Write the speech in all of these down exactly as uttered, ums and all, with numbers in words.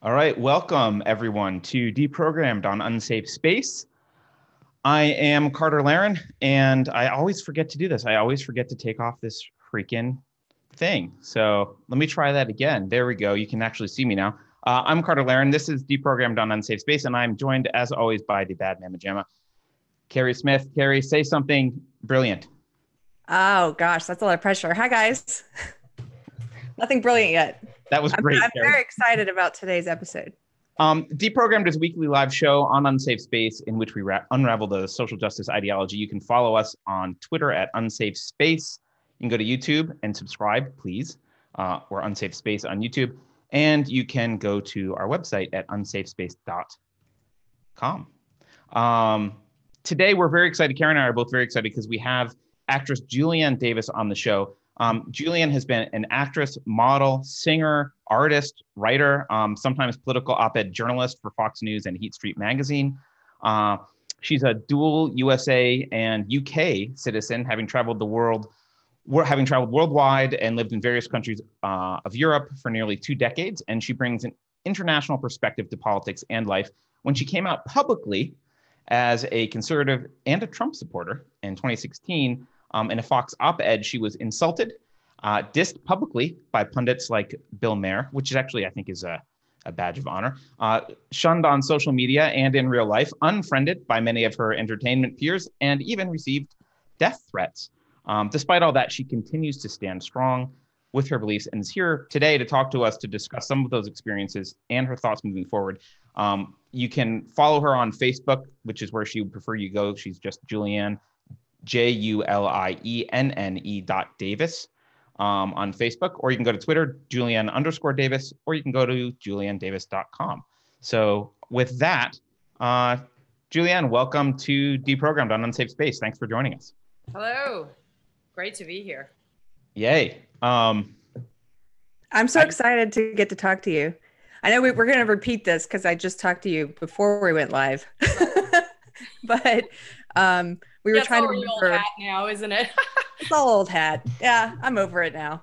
All right, welcome everyone to Deprogrammed on Unsafe Space. I am Carter Laren, and I always forget to do this. I always forget to take off this freaking thing. So let me try that again. There we go. You can actually see me now. Uh, I'm Carter Laren. This is Deprogrammed on Unsafe Space, and I'm joined, as always, by the bad mama jamma, Carrie Smith. Carrie, say something brilliant. Oh gosh, that's a lot of pressure. Hi guys. Nothing brilliant yet. That was great. I'm, I'm very excited about today's episode. Um, Deprogrammed is a weekly live show on Unsafe Space in which we unravel the social justice ideology. You can follow us on Twitter at Unsafe Space. You can go to YouTube and subscribe, please. Uh, we're Unsafe Space on YouTube. And you can go to our website at unsafe space dot com. Um, today, we're very excited. Karen and I are both very excited because we have actress Julienne Davis on the show. Um, Julienne has been an actress, model, singer, artist, writer, um, sometimes political op-ed journalist for Fox News and Heat Street magazine. Uh, she's a dual U S A and U K citizen, having traveled the world, having traveled worldwide and lived in various countries uh, of Europe for nearly two decades. And she brings an international perspective to politics and life. When she came out publicly as a conservative and a Trump supporter in twenty sixteen, Um, in a Fox op-ed, she was insulted, uh, dissed publicly by pundits like Bill Mayer, which is actually, I think, is a, a badge of honor, uh, shunned on social media and in real life, unfriended by many of her entertainment peers, and even received death threats. Um, despite all that, she continues to stand strong with her beliefs and is here today to talk to us to discuss some of those experiences and her thoughts moving forward. Um, you can follow her on Facebook, which is where she would prefer you go. She's just Julienne. J U L I E N N E dot Davis um, on Facebook, or you can go to Twitter, Julienne underscore Davis, or you can go to julienne davis dot com. So with that, uh, Julienne, welcome to Deprogrammed on Unsafe Space. Thanks for joining us. Hello. Great to be here. Yay. Um, I'm so I, excited to get to talk to you. I know we, we're going to repeat this because I just talked to you before we went live. but um, we were That's trying to remember. Old hat now, isn't it? It's all old hat. Yeah, I'm over it now.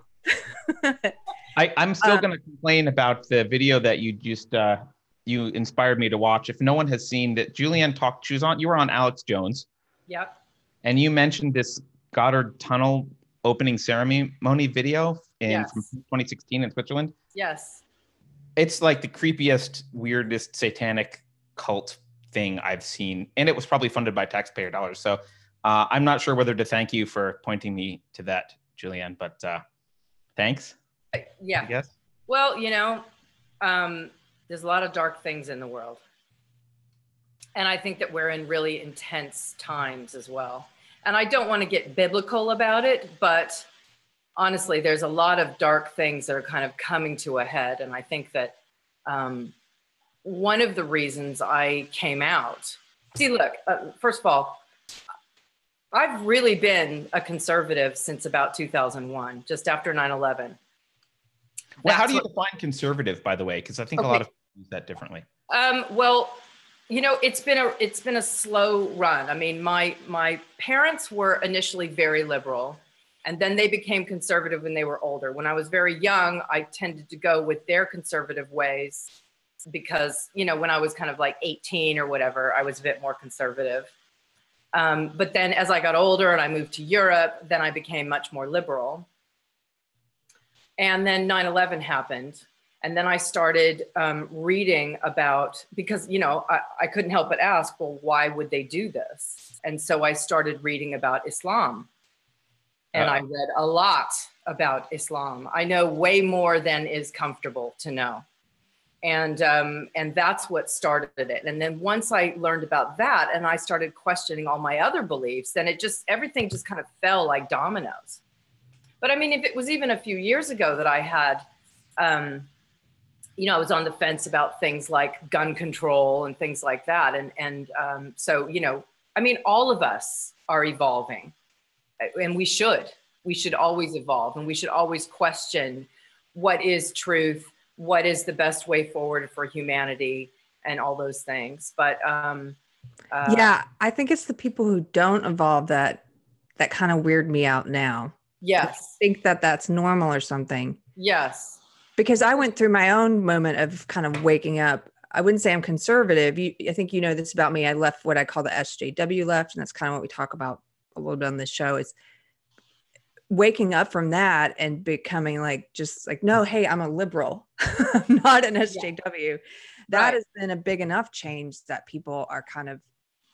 I, I'm still um, going to complain about the video that you just uh, you inspired me to watch. If no one has seen that, Julienne talked. She was on. You were on Alex Jones. Yep. And you mentioned this Gotthard Tunnel opening ceremony video in yes. from twenty sixteen in Switzerland. Yes. It's like the creepiest, weirdest, satanic cult thing I've seen, and it was probably funded by taxpayer dollars. So uh, I'm not sure whether to thank you for pointing me to that, Julienne, but uh, thanks. Yeah. I guess. Well, you know, um, there's a lot of dark things in the world. And I think that we're in really intense times as well. And I don't want to get biblical about it, but honestly, there's a lot of dark things that are kind of coming to a head. And I think that um, one of the reasons I came out, see, look, uh, first of all, I've really been a conservative since about two thousand one, just after nine eleven. Well, how do you define conservative, by the way? Because I think okay. a lot of people use that differently. Um, well, you know, it's been a it's been a slow run. I mean, my my parents were initially very liberal, and then they became conservative when they were older. When I was very young, I tended to go with their conservative ways. Because, you know, when I was kind of like eighteen or whatever, I was a bit more conservative. Um, but then as I got older and I moved to Europe, then I became much more liberal. And then nine eleven happened. And then I started um, reading about, because, you know, I, I couldn't help but ask, well, why would they do this? And so I started reading about Islam. And uh-huh. I read a lot about Islam. I know way more than is comfortable to know. And um, and that's what started it. And then once I learned about that and I started questioning all my other beliefs, then it just, everything just kind of fell like dominoes. But I mean, if it was even a few years ago that I had, um, you know, I was on the fence about things like gun control and things like that. And, and um, so, you know, I mean, all of us are evolving and we should. We should always evolve and we should always question what is truth, what is the best way forward for humanity and all those things. But um, uh, yeah, I think it's the people who don't evolve that, that kind of weird me out now. Yes. I think that that's normal or something. Yes. Because I went through my own moment of kind of waking up. I wouldn't say I'm conservative. You, I think you know this about me. I left what I call the S J W left, and that's kind of what we talk about a little bit on this show. It's waking up from that and becoming like, just like, no, hey, I'm a liberal, I'm not an S J W. Yeah. That right. has been a big enough change that people are kind of,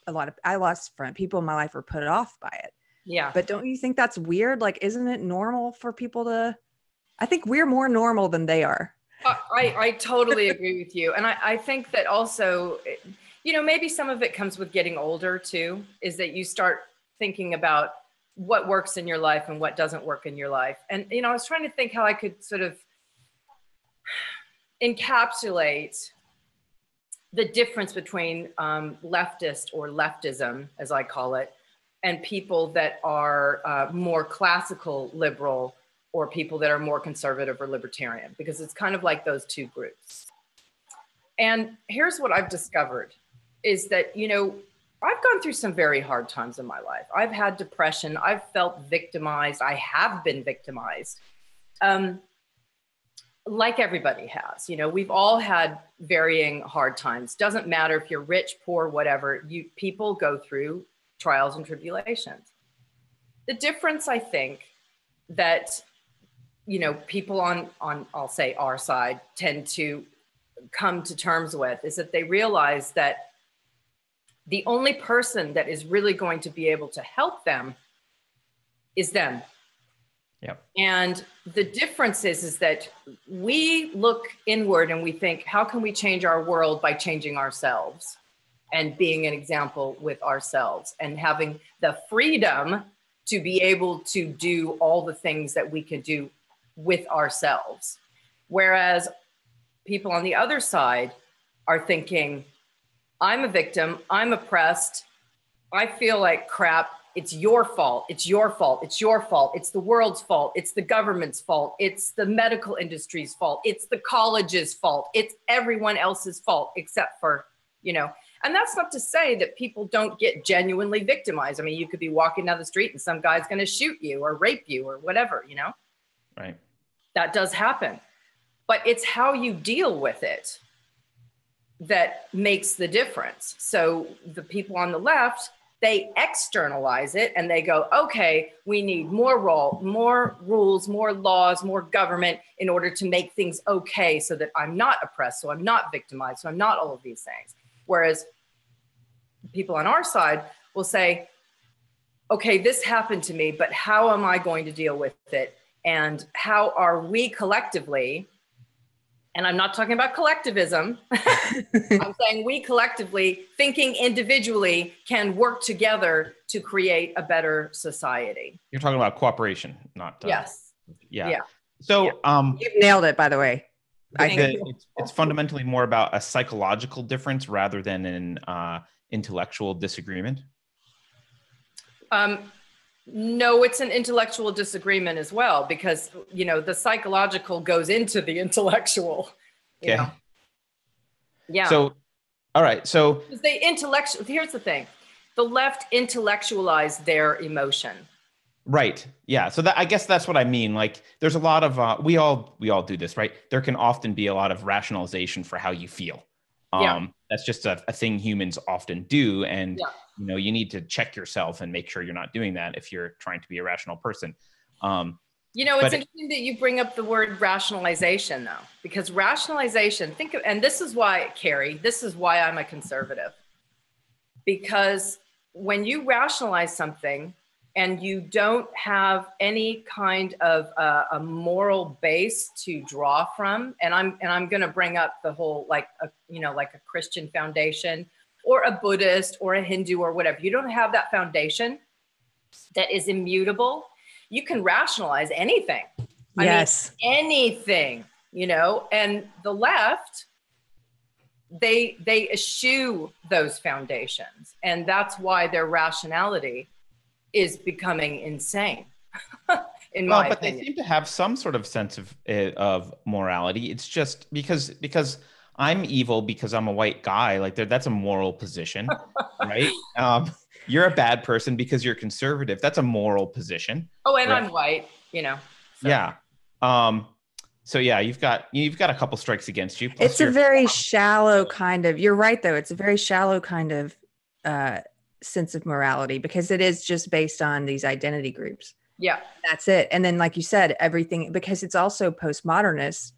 a lot of, I lost friends, people in my life were put off by it. Yeah. But don't you think that's weird? Like, isn't it normal for people to, I think we're more normal than they are. I, I totally agree with you. And I, I think that also, you know, maybe some of it comes with getting older too, is that you start thinking about what works in your life and what doesn't work in your life. And, you know, I was trying to think how I could sort of encapsulate the difference between um, leftist or leftism, as I call it, and people that are uh, more classical liberal, or people that are more conservative or libertarian, because it's kind of like those two groups. And here's what I've discovered is that, you know, I've gone through some very hard times in my life. I've had depression, I've felt victimized, I have been victimized. Um, like everybody has, you know, we've all had varying hard times. Doesn't matter if you're rich, poor, whatever, you people go through trials and tribulations. The difference, I think, that you know, people on, on, I'll say our side tend to come to terms with is that they realize that the only person that is really going to be able to help them is them. Yep. And the difference is, is that we look inward and we think, how can we change our world by changing ourselves and being an example with ourselves and having the freedom to be able to do all the things that we can do with ourselves. Whereas people on the other side are thinking, I'm a victim, I'm oppressed, I feel like crap, it's your fault, it's your fault, it's your fault, it's the world's fault, it's the government's fault, it's the medical industry's fault, it's the college's fault, it's everyone else's fault except for, you know. And that's not to say that people don't get genuinely victimized. I mean, you could be walking down the street and some guy's gonna shoot you or rape you or whatever, you know? Right. That does happen, but it's how you deal with it that makes the difference. So the people on the left, they externalize it and they go, okay, we need more role, more rules, more laws, more government in order to make things okay so that I'm not oppressed, so I'm not victimized, so I'm not all of these things. Whereas people on our side will say, okay, this happened to me, but how am I going to deal with it? And how are we collectively, and I'm not talking about collectivism, I'm saying we collectively, thinking individually, can work together to create a better society. You're talking about cooperation, not- uh, Yes. Yeah. yeah. So- yeah. Um, You've nailed it, by the way. I think it's, it's fundamentally more about a psychological difference rather than an uh, intellectual disagreement. Um, no, it's an intellectual disagreement as well, because, you know, the psychological goes into the intellectual. Okay. You know? Yeah. So, all right. So they intellectual, here's the thing. The left intellectualized their emotion. Right. Yeah. So that, I guess that's what I mean. Like there's a lot of, uh, we all, we all do this, right? There can often be a lot of rationalization for how you feel. Um, yeah. That's just a, a thing humans often do. And, yeah. you know, you need to check yourself and make sure you're not doing that if you're trying to be a rational person. Um, you know, it's interesting it, that you bring up the word rationalization though, because rationalization, think of, and this is why, Carrie, this is why I'm a conservative, because when you rationalize something, and you don't have any kind of uh, a moral base to draw from, and I'm and I'm going to bring up the whole like a, you know like a Christian foundation or a Buddhist or a Hindu or whatever. You don't have that foundation that is immutable. You can rationalize anything. I yes, mean, anything, you know. And the left, they they eschew those foundations, and that's why their rationality is becoming insane, in well, my but opinion. They seem to have some sort of sense of of morality. It's just because because I'm evil because I'm a white guy. Like that's a moral position, right? Um, you're a bad person because you're conservative. That's a moral position. Oh, and right? I'm white, you know. So. Yeah. Um, So yeah, you've got you've got a couple strikes against you. It's a very shallow kind of. You're right, though. It's a very shallow kind of uh, sense of morality, because it is just based on these identity groups. Yeah, that's it. And then, like you said, everything, because it's also postmodernist,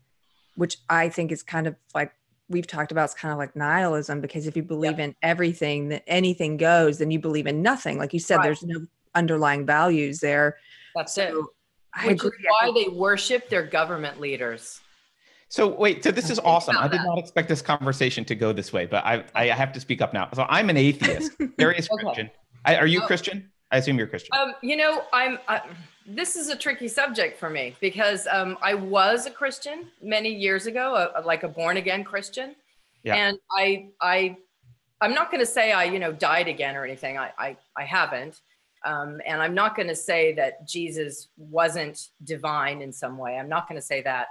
which I think is kind of like we've talked about. It's kind of like nihilism, because if you believe yeah. in everything, that anything goes, then you believe in nothing. Like you said, right. there's no underlying values there. That's so, it. I Which agree. Is why they worship their government leaders. So wait, so this is awesome. I did not expect this conversation to go this way, but I I have to speak up now. So I'm an atheist. Carrie is Christian. Okay. I, are you oh. Christian? I assume you're Christian. Um, you know, I'm. Uh, this is a tricky subject for me, because um, I was a Christian many years ago, a, a, like a born again Christian, yeah. and I I I'm not going to say I you know died again or anything. I I, I haven't. Um, and I'm not going to say that Jesus wasn't divine in some way. I'm not going to say that.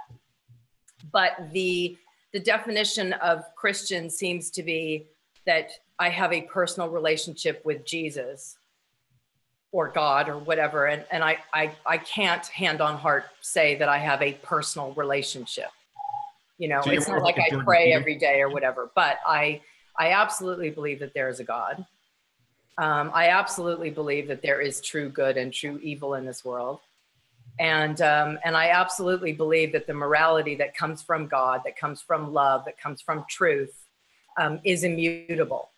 But the the definition of Christian seems to be that I have a personal relationship with Jesus or God or whatever. And, and I, I, I can't hand on heart say that I have a personal relationship. You know, so it's not like, like I pray Peter. every day or whatever. But I I absolutely believe that there is a God. Um, I absolutely believe that there is true good and true evil in this world. And, um, and I absolutely believe that the morality that comes from God, that comes from love, that comes from truth, um, is immutable.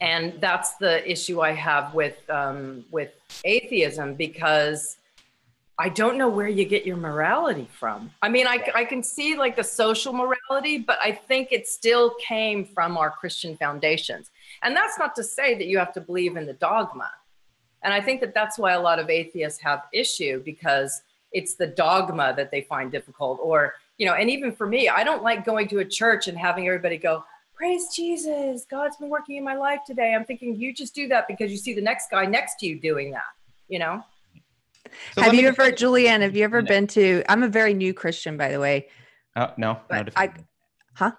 And that's the issue I have with, um, with atheism, because I don't know where you get your morality from. I mean, I, I can see like the social morality, but I think it still came from our Christian foundations. And that's not to say that you have to believe in the dogma. And I think that that's why a lot of atheists have issue, because it's the dogma that they find difficult. Or, you know, and even for me, I don't like going to a church and having everybody go, praise Jesus, God's been working in my life today. I'm thinking, you just do that because you see the next guy next to you doing that, you know? So have you ever, Julianne, have you ever been to, I'm a very new Christian, by the way. Oh, no. no I, huh?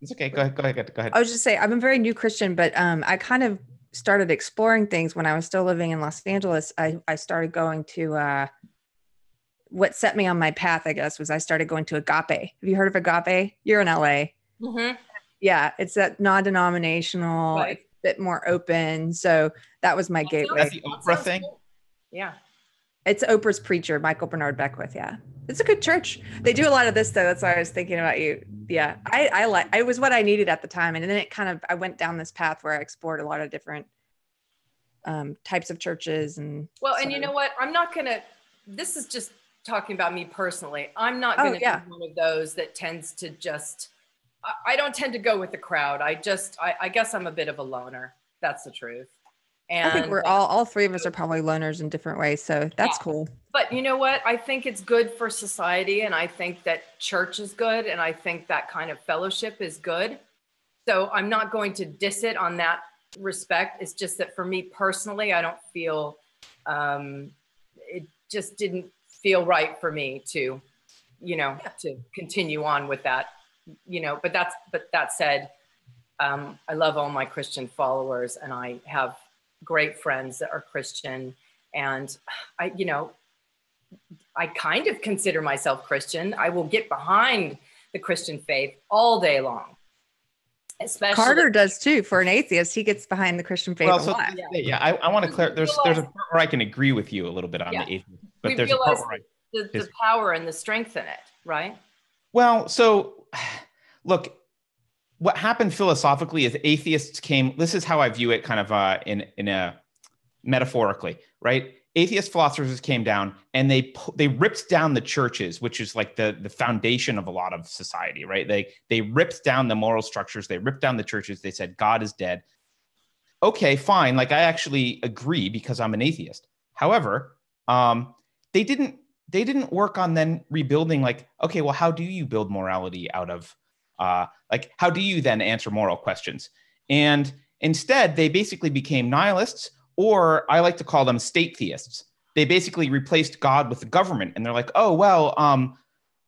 It's okay. Go ahead. Go ahead. Go ahead. I was just saying, I'm a very new Christian, but um, I kind of started exploring things when I was still living in Los Angeles. I, I started going to, uh, what set me on my path, I guess, was I started going to Agape. Have you heard of Agape? You're in L A. Mm-hmm. Yeah. It's that non-denominational, right. It's a bit more open. So that was my that gateway. That's the Oprah thing? Cool. Yeah. It's Oprah's preacher, Michael Bernard Beckwith. Yeah. It's a good church. They do a lot of this though. That's why I was thinking about you. Yeah. I, I like, it was what I needed at the time. And then it kind of, I went down this path where I explored a lot of different um, types of churches and. Well, so. And you know what? I'm not going to, this is just talking about me personally. I'm not going to oh, yeah. be one of those that tends to just, I, I don't tend to go with the crowd. I just, I, I guess I'm a bit of a loner. That's the truth. And I think we're all, all three of us are probably loners in different ways. So that's yeah. cool. But you know what? I think it's good for society. And I think that church is good. And I think that kind of fellowship is good. So I'm not going to diss it on that respect. It's just that for me personally, I don't feel, um, it just didn't feel right for me to, you know, yeah. to continue on with that, you know, but that's, but that said, um, I love all my Christian followers and I have great friends that are Christian. And I, you know, I kind of consider myself Christian. I will get behind the Christian faith all day long. Especially Carter does too. For an atheist, he gets behind the Christian faith well, so, a lot. Yeah, yeah. I, I want to clear, there's, there's a part where I can agree with you a little bit on yeah. the atheist, but we there's a part where I, the, the power and the strength in it, right? Well, so look, what happened philosophically is atheists came, this is how I view it kind of uh, in, in a metaphorically, right? Atheist philosophers came down and they they ripped down the churches, which is like the, the foundation of a lot of society, right? They, they ripped down the moral structures. They ripped down the churches. They said, God is dead. Okay, fine. Like I actually agree because I'm an atheist. However, um, they didn't, they didn't work on then rebuilding like, okay, well, how do you build morality out of Uh, like, how do you then answer moral questions? And instead, they basically became nihilists, or I like to call them state theists. They basically replaced God with the government. And they're like, oh, well, um,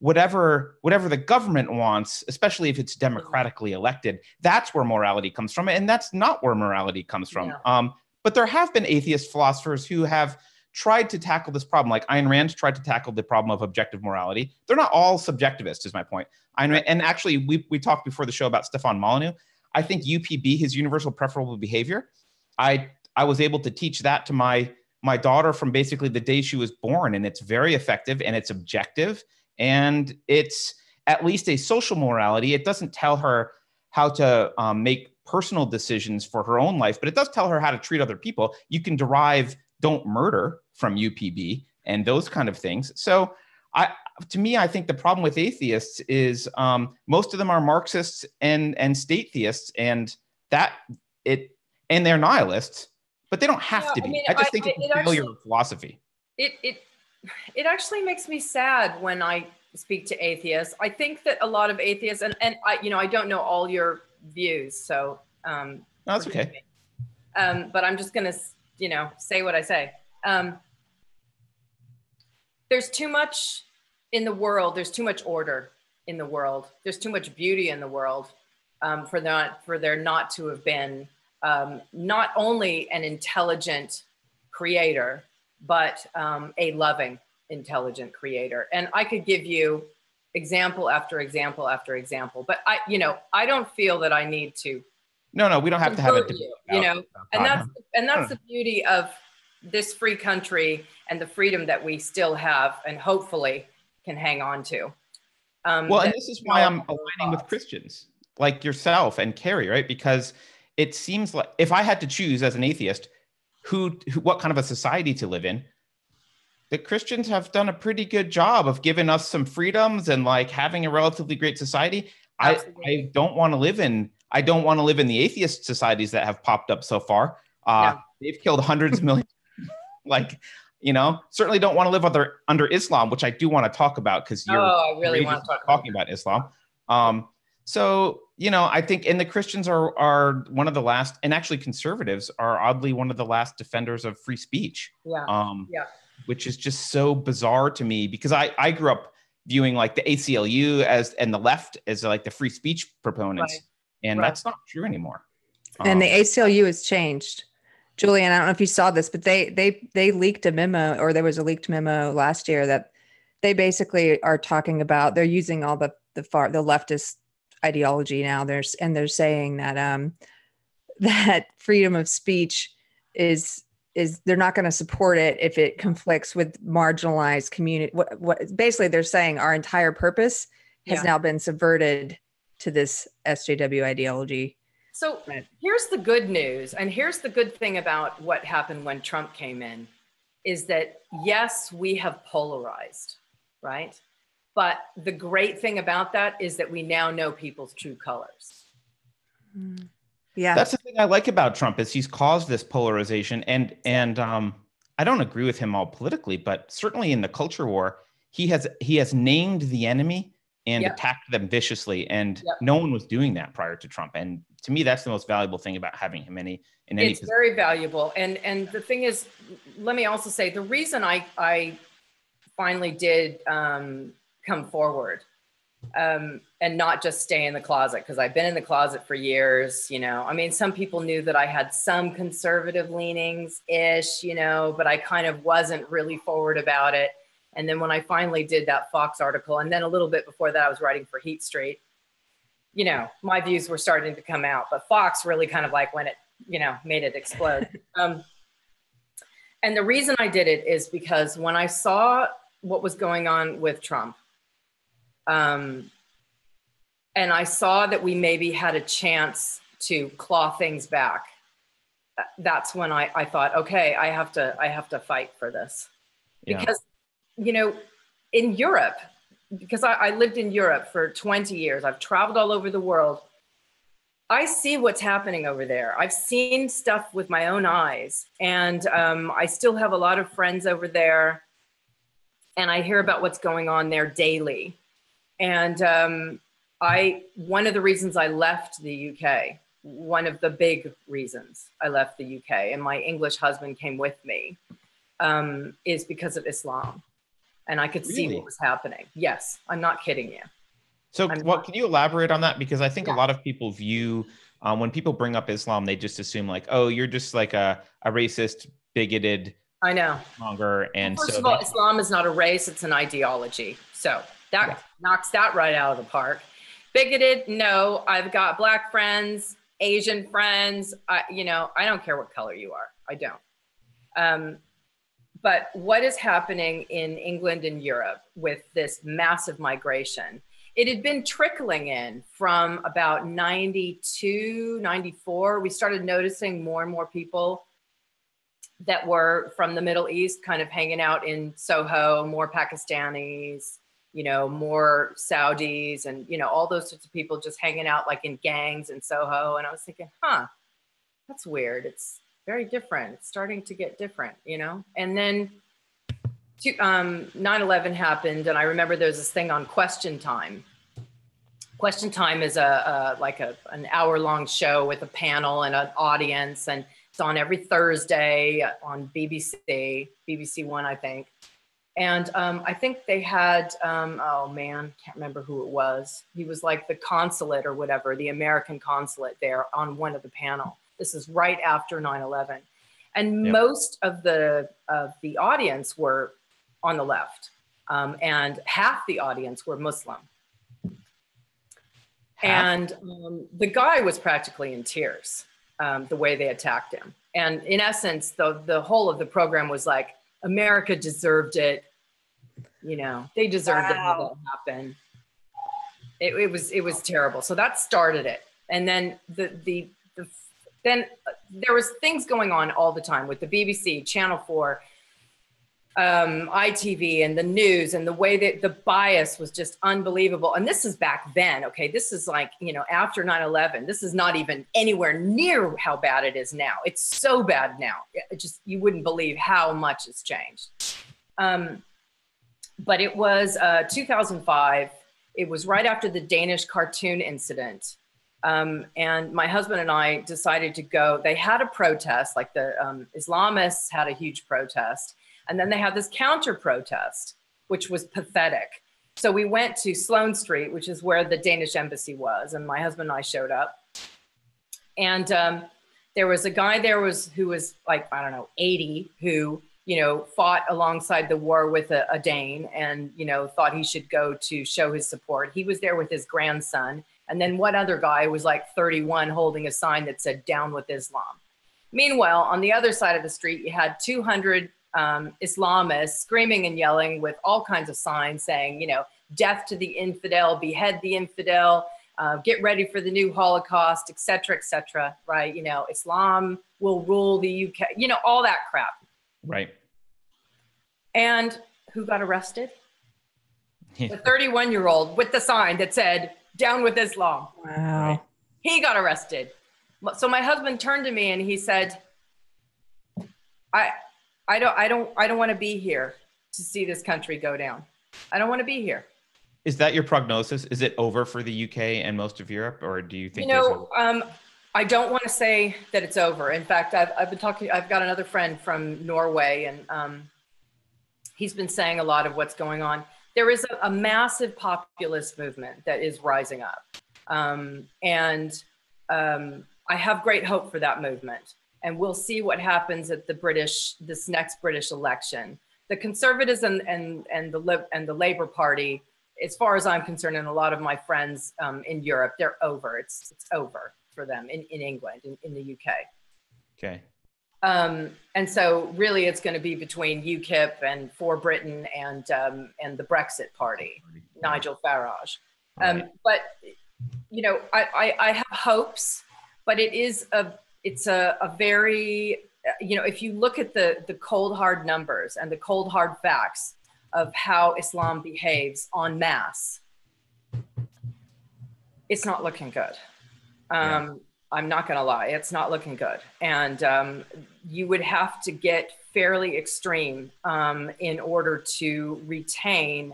whatever, whatever the government wants, especially if it's democratically elected, that's where morality comes from. And that's not where morality comes from. Yeah. Um, but there have been atheist philosophers who have tried to tackle this problem. Like Ayn Rand tried to tackle the problem of objective morality. They're not all subjectivists, is my point. Ayn Rand, and actually, we, we talked before the show about Stefan Molyneux. I think U P B, his universal preferable behavior, I I was able to teach that to my my daughter from basically the day she was born, and it's very effective, and it's objective, and it's at least a social morality. It doesn't tell her how to um, make personal decisions for her own life, but it does tell her how to treat other people. You can derive don't murder from U P B and those kind of things. So I, to me, I think the problem with atheists is um, most of them are Marxists and, and state theists, and that it, and they're nihilists, but they don't have yeah, to be. I, mean, I just I, think I, it's it a failure actually, of philosophy. It, it, it actually makes me sad when I speak to atheists. I think that a lot of atheists, and, and I, you know, I don't know all your views, so um, no, that's okay. Me. Um, but I'm just gonna, you know, say what I say. Um, there's too much in the world. There's too much order in the world. There's too much beauty in the world um, for not for there not to have been um, not only an intelligent creator, but um, a loving, intelligent creator. And I could give you example after example after example, but I, you know, I don't feel that I need to. No, no, we don't have to have it. You, you know, and that's, and that's the beauty of this free country and the freedom that we still have and hopefully can hang on to. Um, well, and this is why I'm aligning with Christians like yourself and Carrie, right? Because it seems like if I had to choose as an atheist, who, who what kind of a society to live in, the Christians have done a pretty good job of giving us some freedoms and like having a relatively great society. I, I don't want to live in, I don't want to live in the atheist societies that have popped up so far. Uh, no. They've killed hundreds of millions. Like, you know, certainly don't want to live under, under Islam, which I do want to talk about because you're oh, I really want to talk talking about, about Islam. Um, so, you know, I think, and the Christians are, are one of the last, and actually conservatives are oddly one of the last defenders of free speech. Yeah. Um, yeah. Which is just so bizarre to me because I, I grew up viewing like the A C L U as and the left as like the free speech proponents. Right. And right. That's not true anymore. And um, the A C L U has changed. Julian, I don't know if you saw this, but they they they leaked a memo, or there was a leaked memo last year that they basically are talking about, they're using all the the far the leftist ideology now. There's and they're saying that um that freedom of speech is is they're not going to support it if it conflicts with marginalized community. What, what basically they're saying our entire purpose has yeah. now been subverted to this S J W ideology. So here's the good news. And here's the good thing about what happened when Trump came in is that yes, we have polarized, right? But the great thing about that is that we now know people's true colors. Mm. Yeah. That's the thing I like about Trump is he's caused this polarization, and and um, I don't agree with him all politically, but certainly in the culture war, he has he has named the enemy and yep. attacked them viciously, and yep. no one was doing that prior to Trump. And to me, that's the most valuable thing about having him any in any. It's position. Very valuable, and and the thing is, let me also say the reason I I finally did um, come forward. Um, and not just stay in the closet, because I've been in the closet for years, you know. I mean, some people knew that I had some conservative leanings-ish, you know, but I kind of wasn't really forward about it. And then when I finally did that Fox article, and then a little bit before that I was writing for Heat Street, you know, my views were starting to come out, but Fox really kind of like when it, you know, made it explode. um, and the reason I did it is because when I saw what was going on with Trump, Um, and I saw that we maybe had a chance to claw things back. That's when I, I thought, okay, I have to, I have to fight for this yeah. because, you know, in Europe, because I, I lived in Europe for twenty years, I've traveled all over the world. I see what's happening over there. I've seen stuff with my own eyes, and um, I still have a lot of friends over there, and I hear about what's going on there daily. And um, I, one of the reasons I left the U K, one of the big reasons I left the U K, and my English husband came with me, um, is because of Islam. And I could really? see what was happening. Yes, I'm not kidding you. So I'm what, not- can you elaborate on that? Because I think yeah. a lot of people view, um, when people bring up Islam, they just assume like, oh, you're just like a, a racist, bigoted I know. Longer. And well, first so of all, that, Islam is not a race, it's an ideology. So that yeah. knocks that right out of the park. Bigoted? No, I've got black friends, Asian friends. I, you know, I don't care what color you are. I don't. Um, but what is happening in England and Europe with this massive migration? It had been trickling in from about ninety-two, ninety-four. We started noticing more and more people that were from the Middle East kind of hanging out in Soho, more Pakistanis, you know, more Saudis, and, you know, all those sorts of people just hanging out like in gangs in Soho. And I was thinking, huh, that's weird. It's very different. It's starting to get different, you know? And then um, nine eleven happened. And I remember there's this thing on Question Time. Question Time is a, a like a, an hour long show with a panel and an audience. And it's on every Thursday on B B C, B B C One, I think. And um, I think they had, um, oh man, can't remember who it was. He was like the consulate or whatever, the American consulate there on one of the panel. This is right after nine eleven. And yep. most of the, of the audience were on the left. Um, and half the audience were Muslim. Half? And um, the guy was practically in tears, um, the way they attacked him. And in essence, the, the whole of the program was like, America deserved it. You know, they deserved wow. it to happen. It, it was it was terrible. So that started it, and then the, the the then there was things going on all the time with the B B C, Channel four, um, I T V, and the news, and the way that the bias was just unbelievable. And this is back then. Okay, this is like, you know, after nine eleven. This is not even anywhere near how bad it is now. It's so bad now. It just, you wouldn't believe how much has changed. Um, But it was uh, two thousand five. It was right after the Danish cartoon incident. Um, and my husband and I decided to go. They had a protest, like the um, Islamists had a huge protest. And then they had this counter protest, which was pathetic. So we went to Sloane Street, which is where the Danish embassy was. And my husband and I showed up. And um, there was a guy there was who was like, I don't know, eighty, who, you know, fought alongside the war with a, a Dane, and, you know, thought he should go to show his support. He was there with his grandson. And then one other guy was like thirty-one, holding a sign that said, "Down with Islam." Meanwhile, on the other side of the street, you had two hundred um, Islamists screaming and yelling with all kinds of signs saying, you know, "Death to the infidel, behead the infidel, uh, get ready for the new Holocaust," et cetera, et cetera, right? You know, "Islam will rule the U K," you know, all that crap. Right. And who got arrested? The thirty-one-year-old with the sign that said, "Down with Islam." Wow. He got arrested. So my husband turned to me and he said, I I don't I don't I don't want to be here to see this country go down. I don't want to be here. Is that your prognosis? Is it over for the U K and most of Europe, or do you think, you know, um I don't want to say that it's over. In fact, I've I've been talking, I've got another friend from Norway, and um he's been saying a lot of what's going on. There is a, a massive populist movement that is rising up. Um, and um, I have great hope for that movement. And we'll see what happens at the British, this next British election. The Conservatives and, and, and, the, Lib and the Labour Party, as far as I'm concerned, and a lot of my friends um, in Europe, they're over. It's, it's over for them in, in England, in, in the U K. Okay. Um, and so really it's going to be between U KIP and For Britain and, um, and the Brexit Party, Nigel Farage. Um, right. But, you know, I, I, I have hopes, but it is a, it's a, a very, you know, if you look at the, the cold hard numbers and the cold hard facts of how Islam behaves en masse, it's not looking good. Um, yeah. I'm not going to lie, it's not looking good. And um, you would have to get fairly extreme um, in order to retain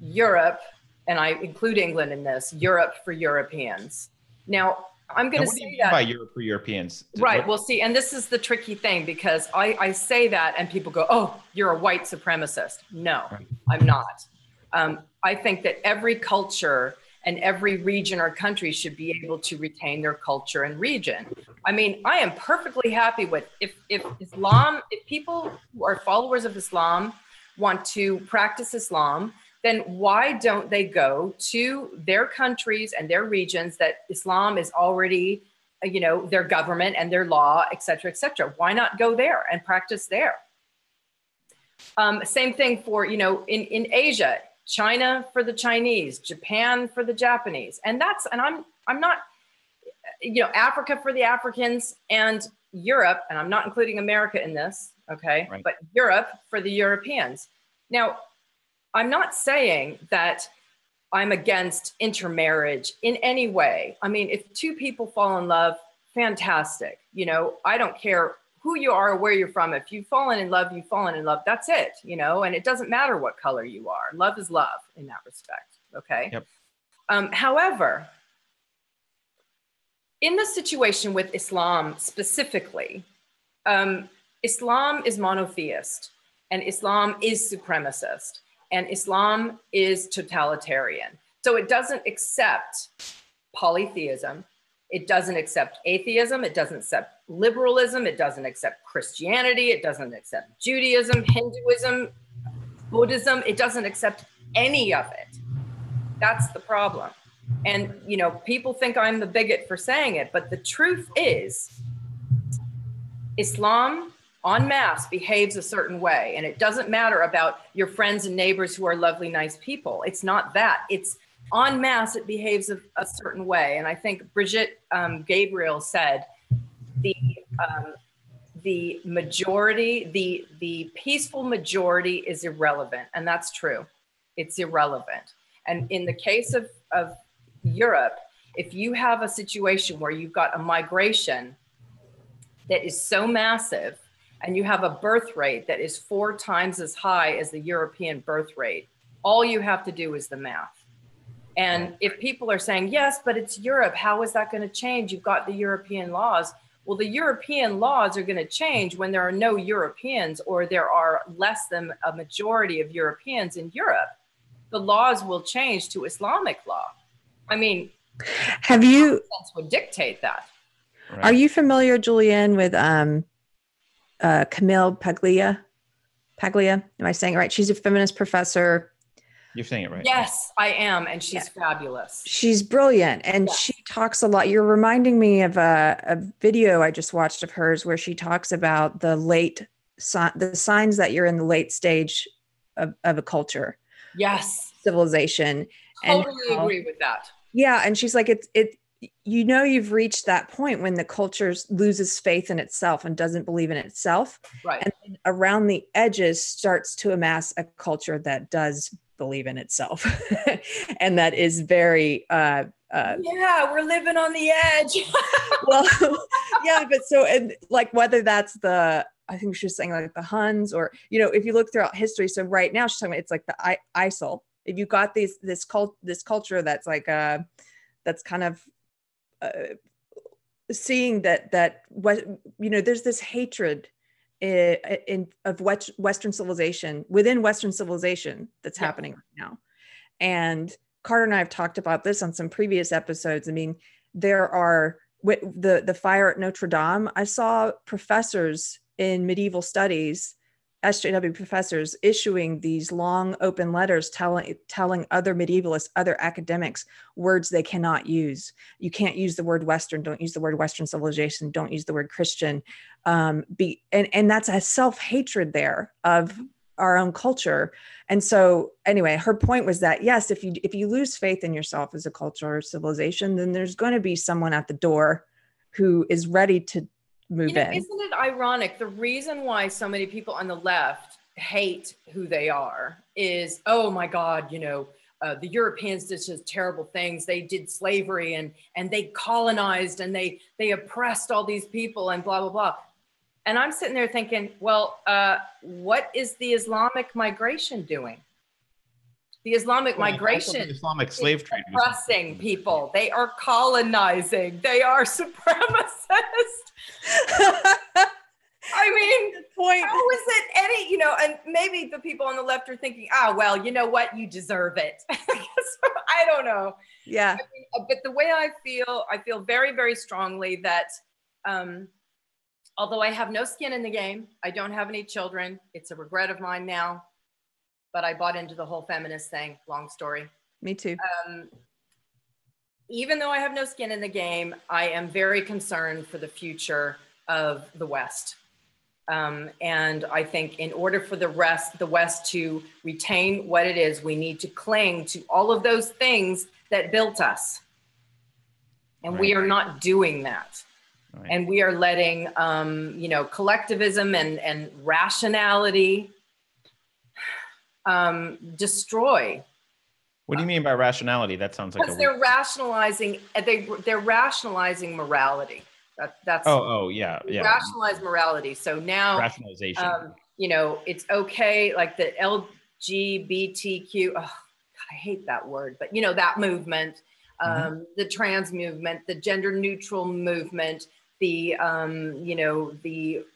Europe, and I include England in this, Europe for Europeans. Now, I'm going to say that— What do you mean that, by Europe for Europeans? Right, what? We'll see. And this is the tricky thing, because I, I say that and people go, "Oh, you're a white supremacist." No, right. I'm not. Um, I think that every culture and every region or country should be able to retain their culture and region. I mean, I am perfectly happy with if, if Islam, if people who are followers of Islam want to practice Islam, then why don't they go to their countries and their regions that Islam is already, you know, their government and their law, et cetera, et cetera. Why not go there and practice there? Um, same thing for, you know, in, in Asia, China for the Chinese, Japan for the Japanese. And that's, and I'm, I'm not, you know, Africa for the Africans and Europe, and I'm not including America in this, okay? Right. But Europe for the Europeans. Now, I'm not saying that I'm against intermarriage in any way. I mean, if two people fall in love, fantastic. You know, I don't care who you are or where you're from. If you've fallen in love, you've fallen in love, that's it, you know, and it doesn't matter what color you are. Love is love in that respect, okay? Yep. Um, however, in the situation with Islam specifically, um, Islam is monotheist and Islam is supremacist and Islam is totalitarian. So it doesn't accept polytheism. It doesn't accept atheism. It doesn't accept liberalism. It doesn't accept Christianity. It doesn't accept Judaism, Hinduism, Buddhism. It doesn't accept any of it. That's the problem. And, you know, people think I'm the bigot for saying it, but the truth is Islam en masse behaves a certain way. And it doesn't matter about your friends and neighbors who are lovely, nice people. It's not that. It's en masse, it behaves a, a certain way. And I think Brigitte um, Gabriel said the, um, the majority, the, the peaceful majority is irrelevant. And that's true. It's irrelevant. And in the case of, of Europe, if you have a situation where you've got a migration that is so massive and you have a birth rate that is four times as high as the European birth rate, all you have to do is the math. And if people are saying, yes, but it's Europe, how is that going to change? You've got the European laws. Well, the European laws are going to change when there are no Europeans or there are less than a majority of Europeans in Europe. The laws will change to Islamic law. I mean, have you would dictate that? Right. Are you familiar, Julienne, with um, uh, Camille Paglia? Paglia, am I saying it right? She's a feminist professor. You're saying it right. Yes, I am, and she's yeah. fabulous. She's brilliant, and yeah. she talks a lot. You're reminding me of a, a video I just watched of hers where she talks about the late si- the signs that you're in the late stage of, of a culture. Yes, civilization. Totally and how, agree with that. Yeah, and she's like, it's it. You know, you've reached that point when the culture loses faith in itself and doesn't believe in itself, right? And around the edges starts to amass a culture that does believe in itself, and that is very. Uh, uh, yeah, we're living on the edge. Well, yeah, but so and like whether that's the. I think she was saying like the Huns or, you know, if you look throughout history, so right now she's talking about, it's like the I- ISIL. If you got these, this cult, this culture that's like, uh, that's kind of uh, seeing that, that what, you know, there's this hatred in, in of what Western civilization within Western civilization that's yeah. happening right now. And Carter and I have talked about this on some previous episodes. I mean, there are the, the fire at Notre Dame. I saw professors in medieval studies, S J W professors issuing these long open letters telling telling other medievalists, other academics, words they cannot use. You can't use the word Western, don't use the word Western civilization, don't use the word Christian. Um, be, and, and that's a self-hatred there of our own culture. And so anyway, her point was that, yes, if you if you lose faith in yourself as a culture or civilization, then there's going to be someone at the door who is ready to move you know, in. Isn't it ironic? The reason why so many people on the left hate who they are is, oh my God, you know, uh, the Europeans did just terrible things. They did slavery and and they colonized and they they oppressed all these people and blah blah blah. And I'm sitting there thinking, well, uh, what is the Islamic migration doing? The Islamic well, migration, the Islamic slave trade, oppressing people. They are colonizing. They are supremacist. I mean, point. How is it any, you know, and maybe the people on the left are thinking, ah, well, you know what? You deserve it. I don't know. Yeah. I mean, but the way I feel, I feel very, very strongly that Um, although I have no skin in the game, I don't have any children. It's a regret of mine now, but I bought into the whole feminist thing. Long story. Me too. Um, even though I have no skin in the game, I am very concerned for the future of the West. Um, and I think in order for the rest, the West to retain what it is, we need to cling to all of those things that built us. And right. we are not doing that. Right. And we are letting, um, you know, collectivism and, and rationality um, destroy. What do you mean by rationality? That sounds like a they're rationalizing. They they're rationalizing morality. That, that's oh oh yeah yeah. Rationalize morality. So now rationalization. Um, you know, it's okay. Like the L G B T Q. Oh, God, I hate that word. But you know that movement, um, mm-hmm. the trans movement, the gender neutral movement, the um, you know the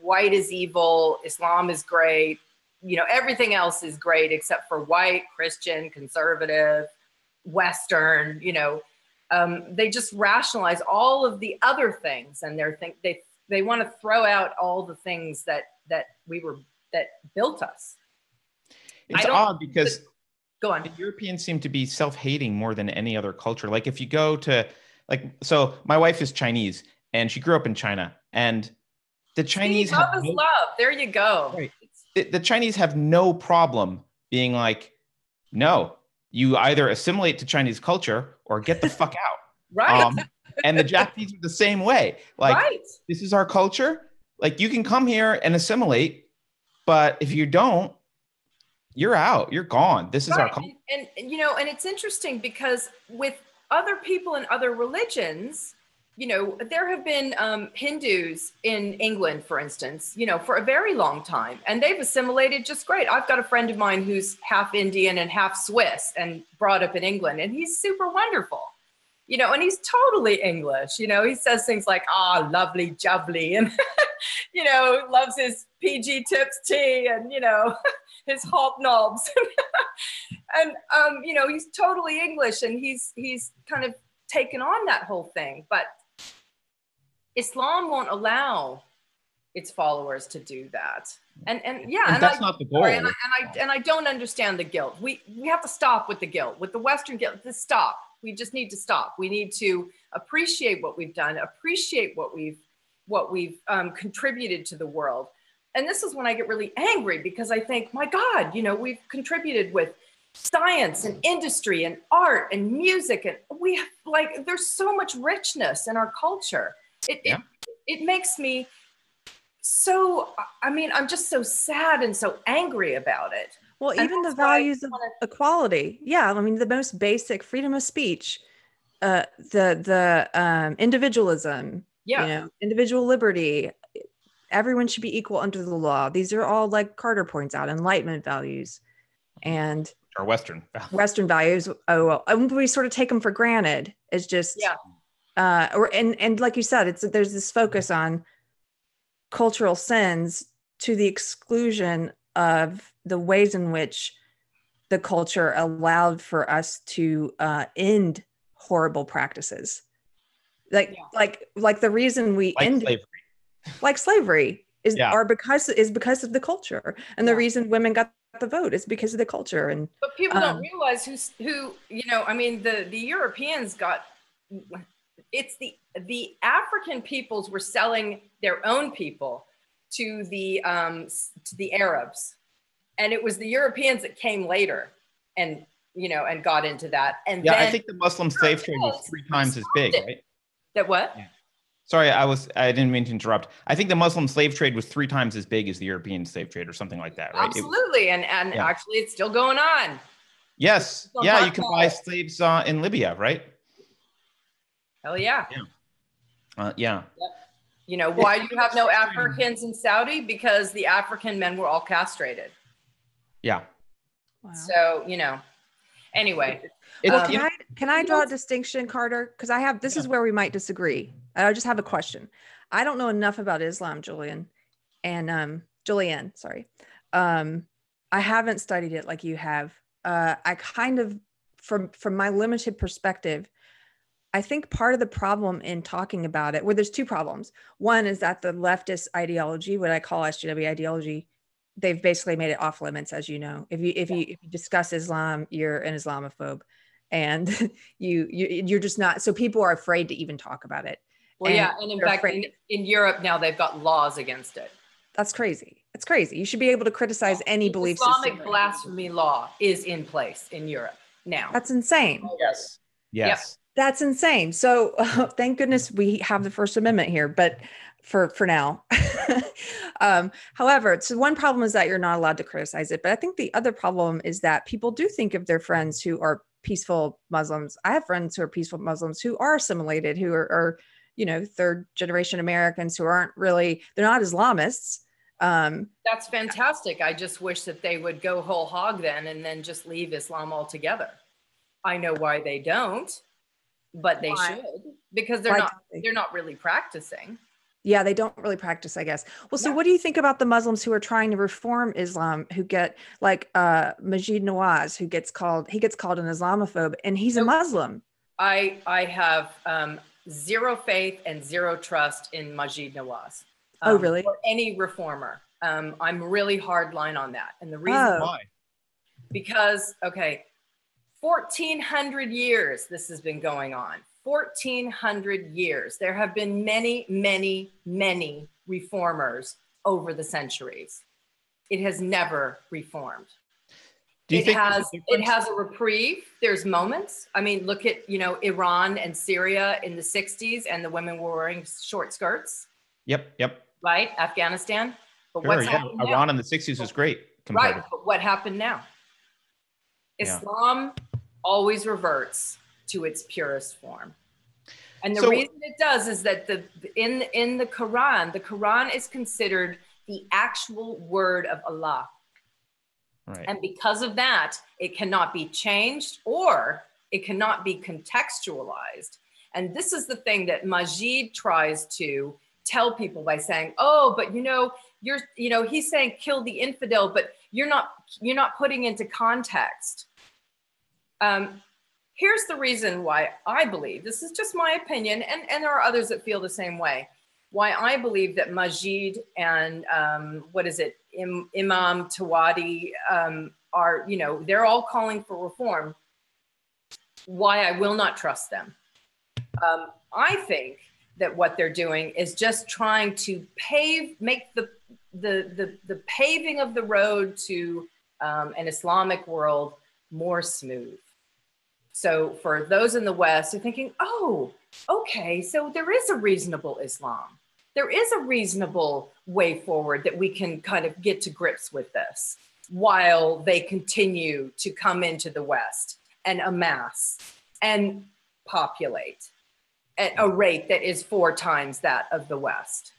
white is evil, Islam is great. You know, everything else is great except for white, Christian, conservative, Western, you know, um, they just rationalize all of the other things. And they're think they, they want to throw out all the things that, that we were, that built us. It's odd because go on. The Europeans seem to be self-hating more than any other culture. Like if you go to like, so my wife is Chinese and she grew up in China and the Chinese See, love have is no, love. There you go. Right. The Chinese have no problem being like, no, you either assimilate to Chinese culture or get the fuck out. Right. Um, and the Japanese are the same way. Like, right. this is our culture. Like, you can come here and assimilate, but if you don't, you're out. You're gone. This right. is our culture. And, and, you know, and it's interesting because with other people in other religions, you know, there have been um, Hindus in England, for instance, you know, for a very long time, and they've assimilated just great. I've got a friend of mine who's half Indian and half Swiss and brought up in England, and he's super wonderful, you know, and he's totally English. You know, he says things like, ah, lovely, jubbly, and, you know, loves his P G Tips tea and, you know, his hobnobs. And, um, you know, he's totally English and he's, he's kind of taken on that whole thing, but Islam won't allow its followers to do that. And, and yeah, and, and that's I, not the goal. And I, and I, and I don't understand the guilt. We, we have to stop with the guilt, with the Western guilt, just stop. We just need to stop. We need to appreciate what we've done, appreciate what we've, what we've um, contributed to the world. And this is when I get really angry because I think, my God, you know, we've contributed with science and industry and art and music. And we have like, there's so much richness in our culture. It, yeah. it, it makes me so, I mean, I'm just so sad and so angry about it. Well, and even the values of wanna... equality. Yeah. I mean, the most basic freedom of speech, uh, the, the um, individualism, yeah. you know, individual liberty, everyone should be equal under the law. These are all, like Carter points out, Enlightenment values. And or Western values. Western values. Oh, well, and we sort of take them for granted. It's just, yeah. uh, or, and, and like you said, it's, there's this focus on cultural sins to the exclusion of the ways in which the culture allowed for us to, uh, end horrible practices. Like, yeah. like, like the reason we like ended slavery. like slavery is, yeah. are because is because of the culture. And the yeah. reason women got the vote is because of the culture. And but people um, don't realize who's who, you know, I mean, the the Europeans got it's the the African peoples were selling their own people to the um to the Arabs, and it was the Europeans that came later and you know and got into that. And yeah then I think the Muslim slave trade was three times as big, it. right? That what? Yeah. Sorry, I was I didn't mean to interrupt. I think the Muslim slave trade was three times as big as the European slave trade or something like that, right? Absolutely. It, and and yeah. actually it's still going on. Yes. Yeah, you can buy slaves uh, in Libya, right? Hell yeah. Yeah. Uh, yeah. Yep. You know, why do you have no Africans in Saudi? Because the African men were all castrated. Yeah. Wow. So, you know, anyway. It, um, can, I, can I draw a distinction, Carter? Because I have, this yeah. is where we might disagree. I just have a question. I don't know enough about Islam, Julian, and um, Julianne, sorry. Um, I haven't studied it like you have. Uh, I kind of, from from my limited perspective, I think part of the problem in talking about it, well, there's two problems. One is that the leftist ideology, what I call S J W ideology, they've basically made it off limits, as you know. If you if you, if you discuss Islam, you're an Islamophobe, and you, you you're just not. So people are afraid to even talk about it. Well, and yeah, and in fact, in, in Europe now they've got laws against it. That's crazy. It's crazy. You should be able to criticize any belief system. Islamic blasphemy law is in place in Europe now. That's insane. Yes. Yes. Yep. That's insane. So uh, thank goodness we have the First Amendment here, but for, for now. um, however, so one problem is that you're not allowed to criticize it. But I think the other problem is that people do think of their friends who are peaceful Muslims. I have friends who are peaceful Muslims who are assimilated, who are, are you know, third generation Americans who aren't really, they're not Islamists. Um, That's fantastic. I just wish that they would go whole hog then and then just leave Islam altogether. I know why they don't. But they why? should, because they're why not they? they're not really practicing. Yeah, they don't really practice, I guess. Well, so yeah. What do you think about the Muslims who are trying to reform Islam, who get like uh, Majid Nawaz, who gets called, he gets called an Islamophobe, and he's so a Muslim. I, I have um, zero faith and zero trust in Majid Nawaz. Um, oh, really? Or any reformer. Um, I'm really hardline on that. And the reason oh. why, because, okay, fourteen hundred years this has been going on. fourteen hundred years. There have been many, many, many reformers over the centuries. It has never reformed. Do you it think has it has a reprieve. There's moments. I mean, look at, you know, Iran and Syria in the sixties, and the women were wearing short skirts. Yep, yep. Right? Afghanistan. But sure, what's yeah. happening Iran now? In the sixties was great. Right, but what happened now? Islam yeah. always reverts to its purest form. And the so, reason it does is that the in, in the Quran, the Quran is considered the actual word of Allah. Right. And because of that, it cannot be changed or it cannot be contextualized. And this is the thing that Majid tries to tell people by saying, oh, but you know, you're, you know, he's saying kill the infidel, but you're not, you're not putting into context. Um, here's the reason why I believe, this is just my opinion, and, and there are others that feel the same way, why I believe that Majid and um, what is it, Im, Imam Tawhidi um, are, you know, they're all calling for reform, why I will not trust them. Um, I think that what they're doing is just trying to pave, make the the the, the paving of the road to um, an Islamic world more smooth. So for those in the West, they're thinking, oh, okay, so there is a reasonable Islam. There is a reasonable way forward that we can kind of get to grips with this while they continue to come into the West and amass and populate at a rate that is four times that of the West.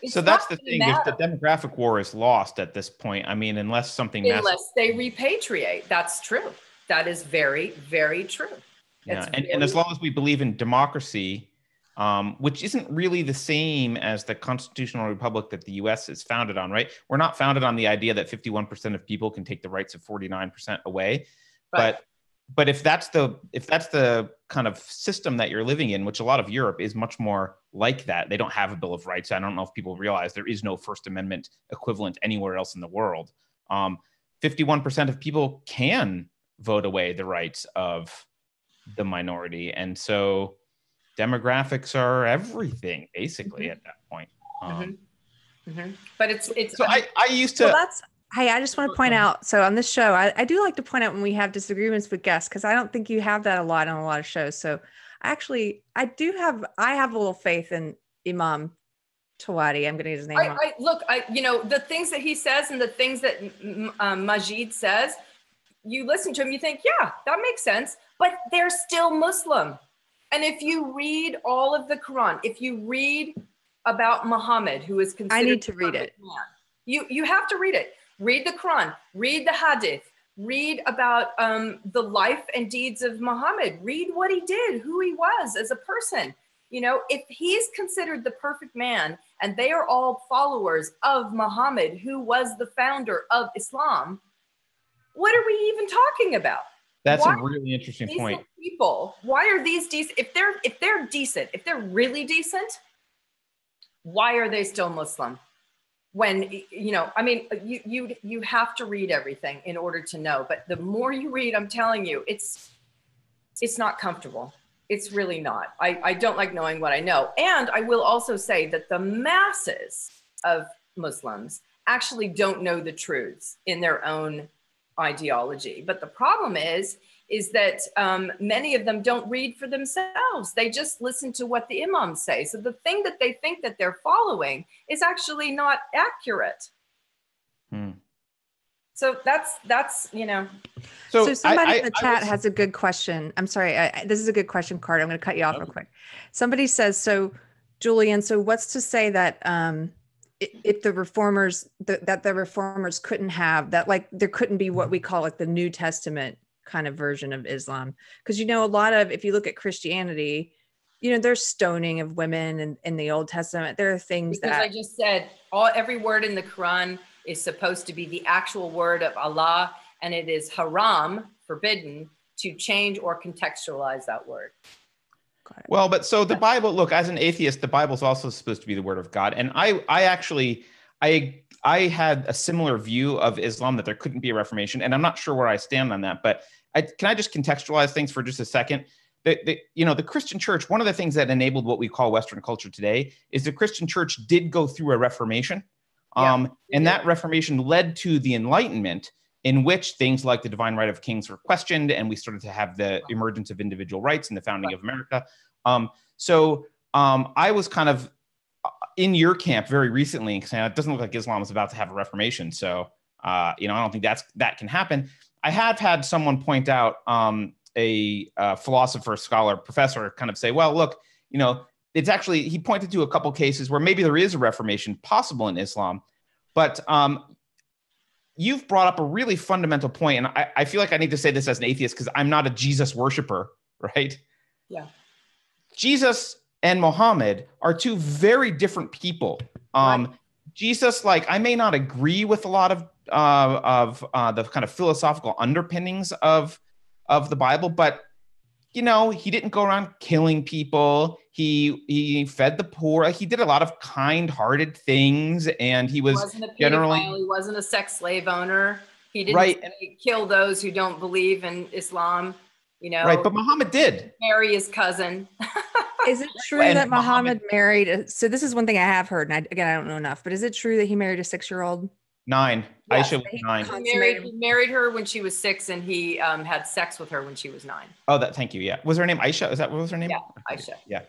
It's so that's the thing, is the demographic war is lost at this point. I mean, unless something unless massive. they repatriate, that's true. That is very, very true. Yeah. And, very and as long as we believe in democracy, um, which isn't really the same as the constitutional republic that the U S is founded on, right? We're not founded on the idea that fifty-one percent of people can take the rights of forty-nine percent away, right. but But if that's the if that's the kind of system that you're living in, which a lot of Europe is much more like that, they don't have a Bill of Rights. I don't know if people realize there is no First Amendment equivalent anywhere else in the world. Um, fifty-one percent of people can vote away the rights of the minority. And so demographics are everything, basically, mm-hmm. at that point. Um, mm-hmm. Mm-hmm. But it's... it's so I, I used to... Well, that's Hey, I just want to point out, so on this show, I, I do like to point out when we have disagreements with guests, because I don't think you have that a lot on a lot of shows. So actually, I do have, I have a little faith in Imam Tawhidi. I'm going to use his name. I, I, look, I, you know, the things that he says and the things that um, Majid says, you listen to him, you think, yeah, that makes sense, but they're still Muslim. And if you read all of the Quran, if you read about Muhammad, who is considered- I need to read it. Man, you, you have to read it. Read the Quran, read the Hadith, read about um, the life and deeds of Muhammad, read what he did, who he was as a person. You know, if he's considered the perfect man and they are all followers of Muhammad, who was the founder of Islam, what are we even talking about? That's why a really interesting point. People, why are these decent? If they're if they're decent, if they're really decent, why are they still Muslim? When, you know, I mean, you you you have to read everything in order to know. But the more you read, I'm telling you, it's it's not comfortable. It's really not. I, I don't like knowing what I know. And I will also say that the masses of Muslims actually don't know the truths in their own ideology. But the problem is, is that um, many of them don't read for themselves. They just listen to what the imams say. So the thing that they think that they're following is actually not accurate. Hmm. So that's, that's, you know. So, so somebody I, I, in the chat was... has a good question. I'm sorry. I, I, this is a good question, Carter. I'm going to cut you off okay. real quick. Somebody says, so Julian, so what's to say that um, if the reformers, the, that the reformers couldn't have that, like there couldn't be what we call like the New Testament kind of version of Islam? Because, you know, a lot of, if you look at Christianity, you know, there's stoning of women in, in the Old Testament. There are things because that- Because I just said, all every word in the Quran is supposed to be the actual word of Allah, and it is haram, forbidden, to change or contextualize that word. Well, but so the Bible, look, as an atheist, the Bible is also supposed to be the word of God. And I, I actually, I, I had a similar view of Islam, that there couldn't be a reformation. And I'm not sure where I stand on that, but I, can I just contextualize things for just a second? The, the, you know, the Christian church, one of the things that enabled what we call Western culture today is the Christian church did go through a reformation. Yeah, um, and that reformation led to the Enlightenment, in which things like the divine right of kings were questioned, and we started to have the emergence of individual rights and the founding of America. Um, so um, I was kind of in your camp very recently, because it doesn't look like Islam is about to have a reformation. So, uh, you know, I don't think that's, that can happen. I have had someone point out, um, a, a philosopher, scholar, professor kind of say, well, look, you know, it's actually, he pointed to a couple cases where maybe there is a reformation possible in Islam, but um, you've brought up a really fundamental point, and I, I feel like I need to say this as an atheist because I'm not a Jesus worshiper, right? Yeah. Jesus and Muhammad are two very different people. Um, right. Jesus, like, I may not agree with a lot of uh, of uh, the kind of philosophical underpinnings of of the Bible, but you know, he didn't go around killing people. He he fed the poor. He did a lot of kind-hearted things, and he was wasn't a generally he wasn't a sex slave owner. He didn't right. kill those who don't believe in Islam. You know, right? But Muhammad did marry his cousin. Is it true and that Muhammad, Muhammad married? A, so this is one thing I have heard, and I, again, I don't know enough. But is it true that he married a six-year-old? Nine. Yes, Aisha was nine. He married, he married her when she was six, and he um, had sex with her when she was nine. Oh, that. Thank you. Yeah. Was her name Aisha? Is that what was her name? Yeah, Aisha. Yeah.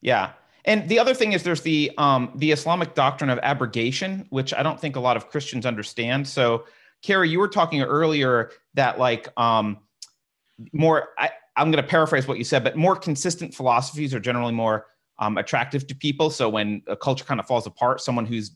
Yeah. And the other thing is there's the um, the Islamic doctrine of abrogation, which I don't think a lot of Christians understand. So, Carrie, you were talking earlier that like um, more, I, I'm going to paraphrase what you said, but more consistent philosophies are generally more um, attractive to people. So when a culture kind of falls apart, someone who's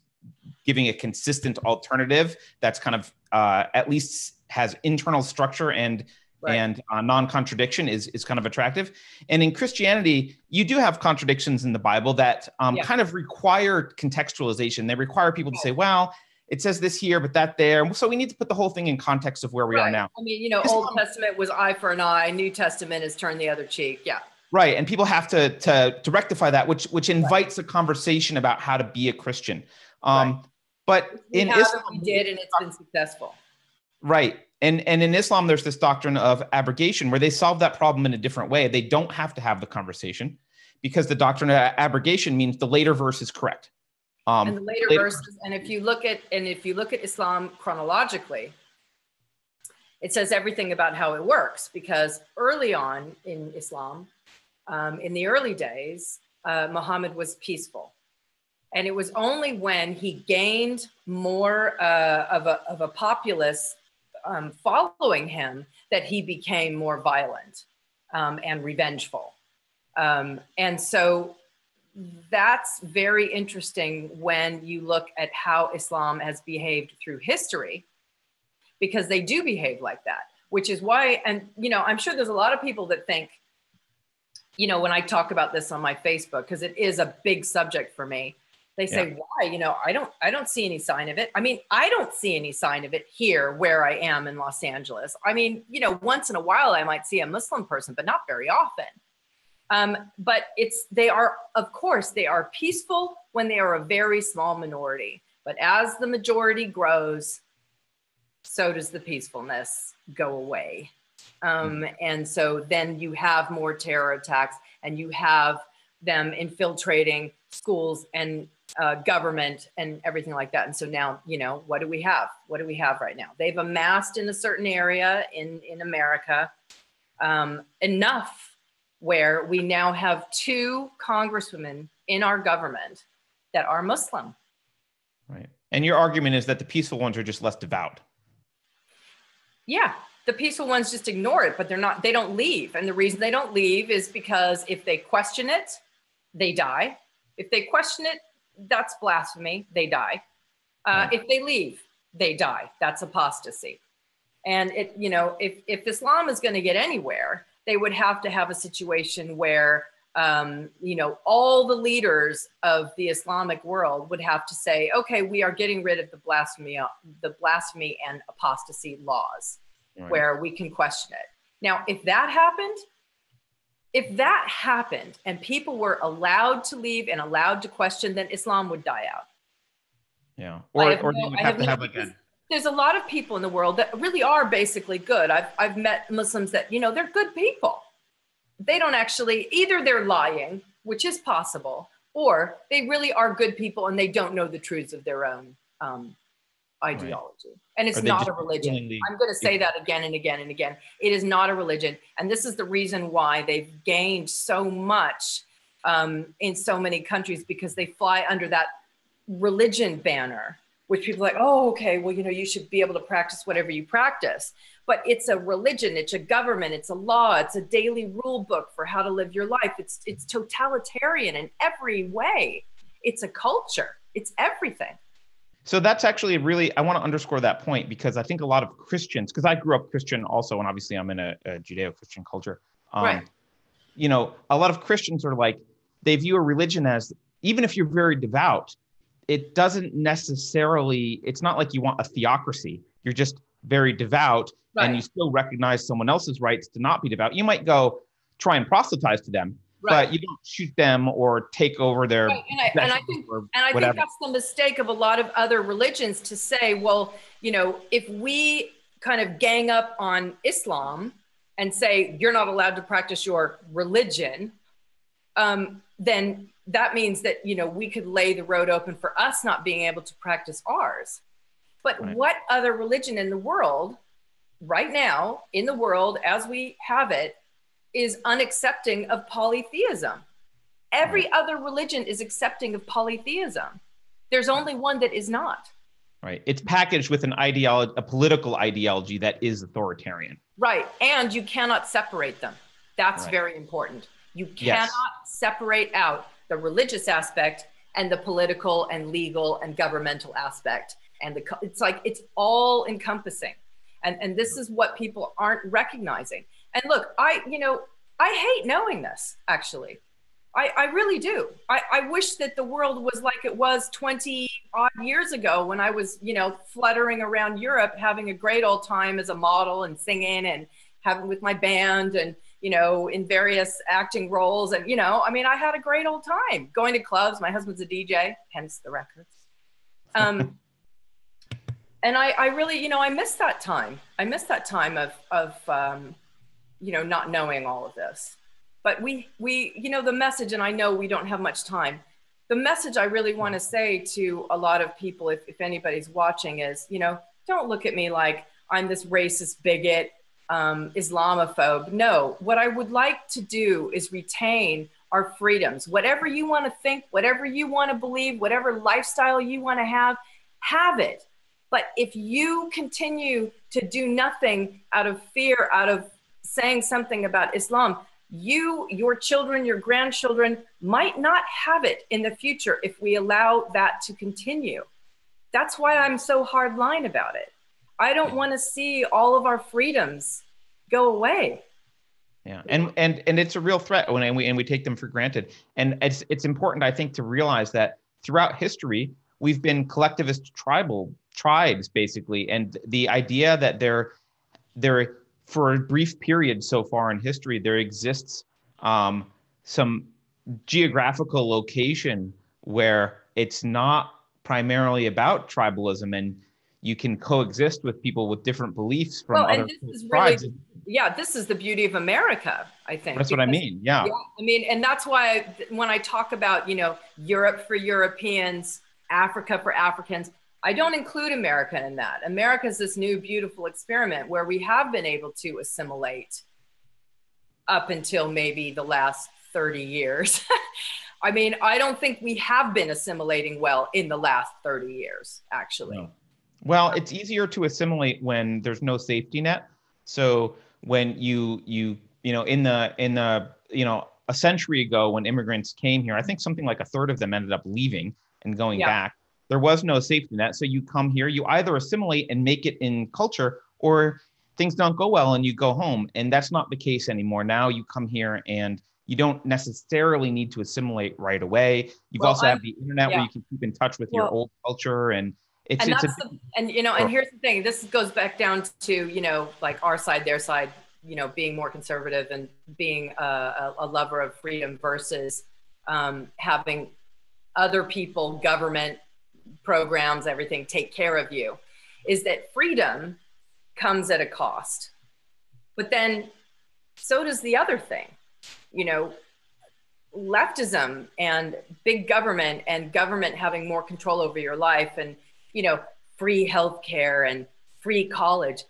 giving a consistent alternative that's kind of uh, at least has internal structure and right. and uh, non-contradiction is is kind of attractive. And in Christianity, you do have contradictions in the Bible that um, yeah. kind of require contextualization. They require people to say, well, it says this here, but that there. So we need to put the whole thing in context of where we right. are now. I mean, you know, Old Islam, Testament was eye for an eye. New Testament is turn the other cheek. Yeah. Right, and people have to to, to rectify that, which which invites right. a conversation about how to be a Christian. Um, right. But we in Islam, we did, and it's been successful. Right, and and in Islam, there's this doctrine of abrogation, where they solve that problem in a different way. They don't have to have the conversation, because the doctrine of abrogation means the later verse is correct. Um, and the later, later verses, and if you look at and if you look at Islam chronologically, it says everything about how it works, because early on in Islam. Um, in the early days, uh, Muhammad was peaceful. And it was only when he gained more uh, of, a, of a populace um, following him that he became more violent um, and revengeful. Um, and so that's very interesting when you look at how Islam has behaved through history, because they do behave like that, which is why, and you know, I'm sure there's a lot of people that think, you know, when I talk about this on my Facebook, because it is a big subject for me, They say, yeah. why? You know, I don't, I don't see any sign of it. I mean, I don't see any sign of it here where I am in Los Angeles. I mean, you know, once in a while I might see a Muslim person, but not very often. Um, but it's, they are, of course, they are peaceful when they are a very small minority. But as the majority grows, so does the peacefulness go away. Um, and so then you have more terror attacks, and you have them infiltrating schools and uh, government and everything like that. And so now, you know, what do we have? What do we have right now? They've amassed in a certain area in, in America um, enough where we now have two congresswomen in our government that are Muslim. Right. And your argument is that the peaceful ones are just less devout. Yeah. The peaceful ones just ignore it, but they're not, they don't leave. And the reason they don't leave is because if they question it, they die. If they question it, that's blasphemy. They die. Uh, right. If they leave, they die. That's apostasy. And it, you know, if, if Islam is going to get anywhere, they would have to have a situation where, um, you know, all the leaders of the Islamic world would have to say, okay, we are getting rid of the blasphemy, the blasphemy and apostasy laws. Right. Where we can question it. Now, if that happened, if that happened and people were allowed to leave and allowed to question, then Islam would die out. Yeah, or, or no, they would have, have to no, have again. There's a lot of people in the world that really are basically good. I've, I've met Muslims that, you know, they're good people. They don't actually, either they're lying, which is possible, or they really are good people and they don't know the truths of their own um, ideology. Right. And it's not a religion. I'm going to say that again and again and again. It is not a religion. And this is the reason why they've gained so much um, in so many countries, because they fly under that religion banner, which people are like, oh, okay, well, you know, you should be able to practice whatever you practice. But it's a religion. It's a government. It's a law. It's a daily rule book for how to live your life. It's, it's totalitarian in every way. It's a culture. It's everything. So that's actually really, I want to underscore that point, because I think a lot of Christians, because I grew up Christian also, and obviously I'm in a, a Judeo-Christian culture. Um, right. You know, a lot of Christians are like, they view a religion as, even if you're very devout, it doesn't necessarily, it's not like you want a theocracy. You're just very devout, right. And you still recognize someone else's rights to not be devout. You might go try and proselytize to them. Right. But you don't shoot them or take over their. Right. And, I, and I think, and I think that's the mistake of a lot of other religions, to say, well, you know, if we kind of gang up on Islam and say you're not allowed to practice your religion, um, then that means that, you know, we could lay the road open for us not being able to practice ours. But right. What other religion in the world, right now, in the world as we have it, is unaccepting of polytheism? Every right. other religion is accepting of polytheism. There's only one that is not. Right. It's packaged with an ideology, a political ideology that is authoritarian. Right. And you cannot separate them. That's right. Very important. You cannot yes. separate out the religious aspect and the political and legal and governmental aspect. And the it's like it's all encompassing. And, and this is what people aren't recognizing. And look, I, you know, I hate knowing this, actually. I, I really do. I, I wish that the world was like it was twenty odd years ago when I was, you know, fluttering around Europe, having a great old time as a model and singing and having with my band and, you know, in various acting roles. And, you know, I mean, I had a great old time going to clubs. My husband's a D J, hence the records. Um, and I, I really, you know, I miss that time. I miss that time of, of, um, you know, not knowing all of this. But we, we, you know, the message, and I know we don't have much time. The message I really want to say to a lot of people, if, if anybody's watching, is, you know, don't look at me like I'm this racist bigot, um, Islamophobe. No, what I would like to do is retain our freedoms. Whatever you want to think, whatever you want to believe, whatever lifestyle you want to have, have it. But if you continue to do nothing out of fear, out of saying something about Islam, you, your children, your grandchildren might not have it in the future if we allow that to continue. That's why I'm so hardline about it. I don't want to see all of our freedoms go away. Yeah, and and and it's a real threat, and we and we take them for granted. And it's it's important, I think, to realize that throughout history, we've been collectivist tribal tribes, basically. And the idea that there, there for a brief period so far in history, there exists um, some geographical location where it's not primarily about tribalism, and you can coexist with people with different beliefs from well, other and this is tribes. Really, yeah, this is the beauty of America, I think. That's because, what I mean, yeah. yeah. I mean, and that's why when I talk about, you know, Europe for Europeans, Africa for Africans, I don't include America in that. America is this new beautiful experiment where we have been able to assimilate up until maybe the last thirty years. I mean, I don't think we have been assimilating well in the last thirty years, actually. No. Well, it's easier to assimilate when there's no safety net. So when you, you, you know, in the, in the, you know, a century ago when immigrants came here, I think something like a third of them ended up leaving and going yeah. back. There was no safety net. So you come here, you either assimilate and make it in culture, or things don't go well and you go home. And that's not the case anymore. Now you come here and you don't necessarily need to assimilate right away. You've well, also I'm, have the internet yeah. where you can keep in touch with well, your old culture. And It's, and, it's that's a, the, and you know, and here's the thing, this goes back down to, you know, like our side, their side, you know, being more conservative and being a, a, a lover of freedom versus um, having other people, government programs, everything take care of you, is that freedom comes at a cost. But then so does the other thing, you know, leftism and big government and government having more control over your life and, you know, free healthcare and free college,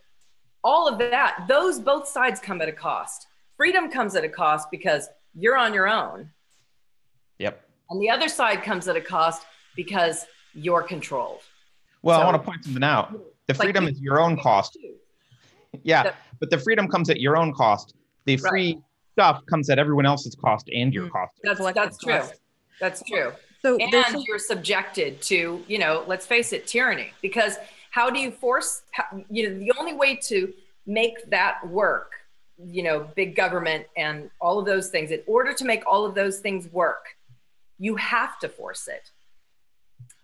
all of that, those both sides come at a cost. Freedom comes at a cost because you're on your own. Yep. And the other side comes at a cost because you're controlled. Well, so, I want to point something out. The freedom like, is your own cost. Yeah, the, but the freedom comes at your own cost. The free right. stuff comes at everyone else's cost and your cost. That's, that's true. That's true. So and you're subjected to, you know, let's face it, tyranny. Because how do you force, how, you know, the only way to make that work, you know, big government and all of those things, in order to make all of those things work, you have to force it.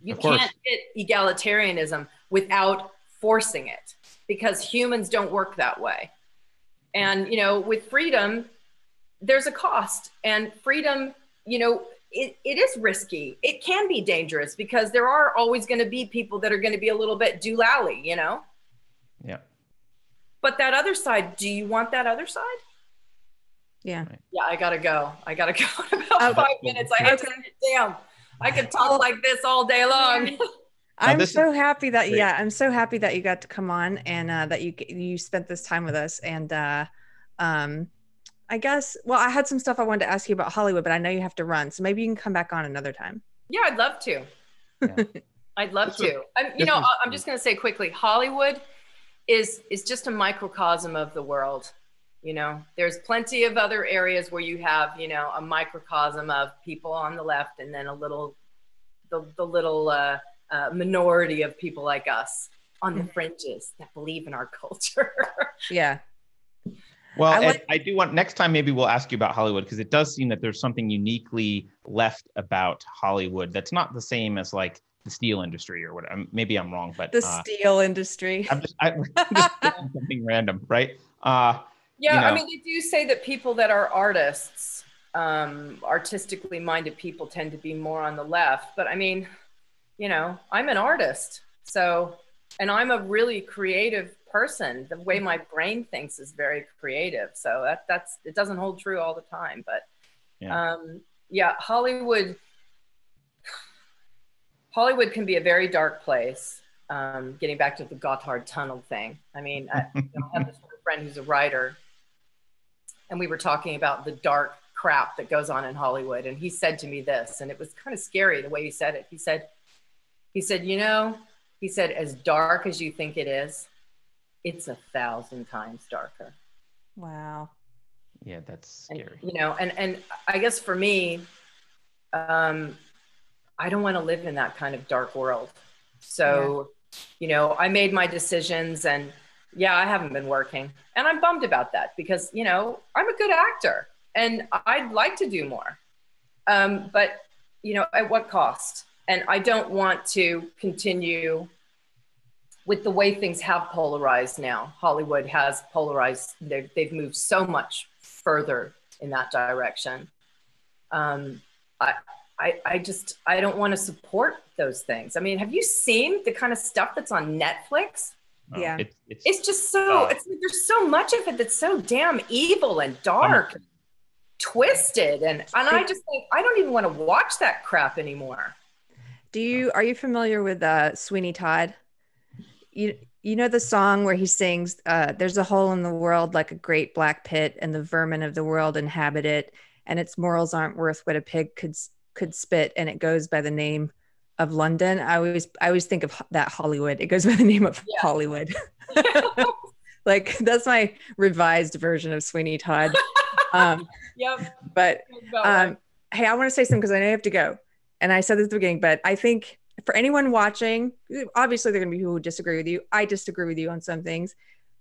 You can't get egalitarianism without forcing it, because humans don't work that way. And, you know, with freedom, there's a cost, and freedom, you know, It, it is risky. It can be dangerous because there are always going to be people that are going to be a little bit doolally, you know? Yeah. But that other side, do you want that other side? Yeah. Right. Yeah, I got to go. I got to go in about oh, five minutes. I have okay. to, damn, I could talk like this all day long. I'm so happy that, great. yeah, I'm so happy that you got to come on and uh, that you, you spent this time with us. And uh, um, I guess, well, I had some stuff I wanted to ask you about Hollywood, but I know you have to run. So maybe you can come back on another time. Yeah, I'd love to. Yeah. I'd love to. I'm, you know, I'm just going to say quickly, Hollywood is, is just a microcosm of the world. You know, there's plenty of other areas where you have, you know, a microcosm of people on the left and then a little, the, the little uh, uh, minority of people like us on the fringes that believe in our culture. Yeah. Well, I, like I do want, next time maybe we'll ask you about Hollywood, because it does seem that there's something uniquely left about Hollywood that's not the same as like the steel industry or whatever. Maybe I'm wrong, but- The uh, steel industry. I'm just, I'm just thinking something random, right? Uh, yeah, you know. I mean, they do say that people that are artists, um, artistically minded people tend to be more on the left, but I mean, you know, I'm an artist, so, and I'm a really creative person. The way my brain thinks is very creative, so that that's it doesn't hold true all the time, but yeah. um yeah Hollywood Hollywood can be a very dark place. Um getting back to the Gotthard Tunnel thing, I mean, I, you know, I have this friend who's a writer, and we were talking about the dark crap that goes on in Hollywood, and he said to me this, and it was kind of scary the way he said it. He said he said you know, he said, as dark as you think it is, it's a thousand times darker. Wow. Yeah, that's scary. And, you know, and, and I guess for me, um, I don't want to live in that kind of dark world. So, yeah. you know, I made my decisions, and yeah, I haven't been working, and I'm bummed about that because, you know, I'm a good actor and I'd like to do more. Um, but, you know, at what cost? And I don't want to continue with the way things have polarized now. Hollywood has polarized, they've, they've moved so much further in that direction. Um, I, I, I just, I don't want to support those things. I mean, have you seen the kind of stuff that's on Netflix? Oh, yeah. It, it's, it's just so, uh, it's, there's so much of it that's so damn evil and dark, um, and twisted. And, and I just think, I don't even want to watch that crap anymore. Do you, are you familiar with uh, Sweeney Todd? You, you know the song where he sings, uh, there's a hole in the world like a great black pit, and the vermin of the world inhabit it, and its morals aren't worth what a pig could could spit, and it goes by the name of London. I always I always think of that Hollywood. It goes by the name of yeah. Hollywood. Like, that's my revised version of Sweeney Todd. Um, yep. But um, hey, I want to say something because I know you have to go. And I said this at the beginning, but I think for anyone watching, obviously there are going to be people who disagree with you. I disagree with you on some things.